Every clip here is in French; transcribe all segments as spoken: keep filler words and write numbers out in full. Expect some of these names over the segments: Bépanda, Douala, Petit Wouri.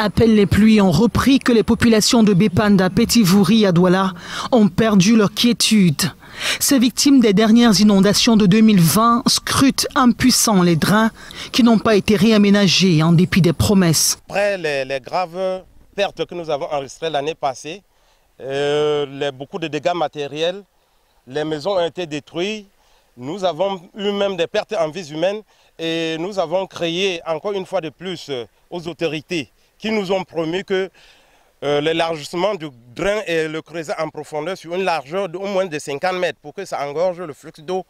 À peine les pluies ont repris que les populations de Bépanda, Petit Wouri à Douala ont perdu leur quiétude. Ces victimes des dernières inondations de deux mille vingt scrutent impuissants les drains qui n'ont pas été réaménagés en dépit des promesses. Après les, les graves pertes que nous avons enregistrées l'année passée, euh, les, beaucoup de dégâts matériels, les maisons ont été détruites. Nous avons eu même des pertes en vies humaines et nous avons créé encore une fois de plus aux autorités qui nous ont promis que euh, l'élargissement du drain et le creuset en profondeur sur une largeur d'au moins de cinquante mètres pour que ça engorge le flux d'eau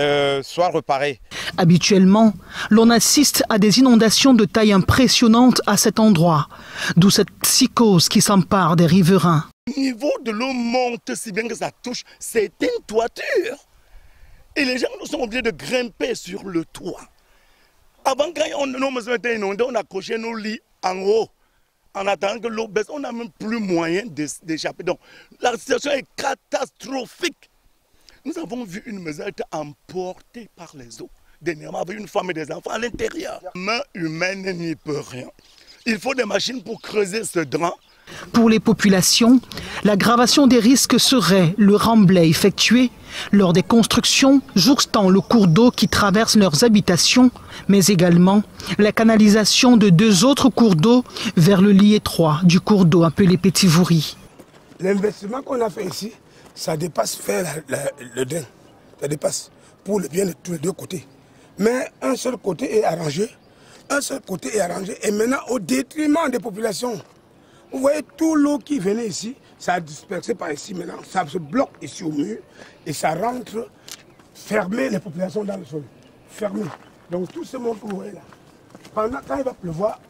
euh, soit réparé. Habituellement, l'on assiste à des inondations de taille impressionnante à cet endroit, d'où cette psychose qui s'empare des riverains. Le niveau de l'eau monte si bien que ça touche certaines toitures. Et les gens sont obligés de grimper sur le toit. Avant, quand on, nos maisons étaient inondées, on accrochait nos lits en haut. En attendant que l'eau baisse, on n'a même plus moyen d'échapper. Donc, la situation est catastrophique. Nous avons vu une maison être emportée par les eaux. Dernièrement, avec une femme et des enfants à l'intérieur. La main humaine n'y peut rien. Il faut des machines pour creuser ce drain. Pour les populations, l'aggravation des risques serait le remblai effectué lors des constructions jouxtant le cours d'eau qui traverse leurs habitations, mais également la canalisation de deux autres cours d'eau vers le lit étroit du cours d'eau appelé Petit Wouri. L'investissement qu'on a fait ici, ça dépasse faire la, la, le drain, ça dépasse pour le bien de tous les deux côtés. Mais un seul côté est arrangé, un seul côté est arrangé et maintenant au détriment des populations. Vous voyez, tout l'eau qui venait ici, ça a dispersé par ici maintenant. Ça se bloque ici au mur et ça rentre, fermer les populations dans le sol. Fermé. Donc tout ce monde que vous voyez là, pendant quand il va pleuvoir,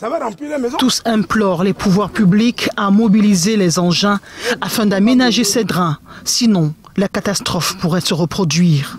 ça va remplir les maisons. Tous implorent les pouvoirs publics à mobiliser les engins afin d'aménager ces drains. Sinon, la catastrophe pourrait se reproduire.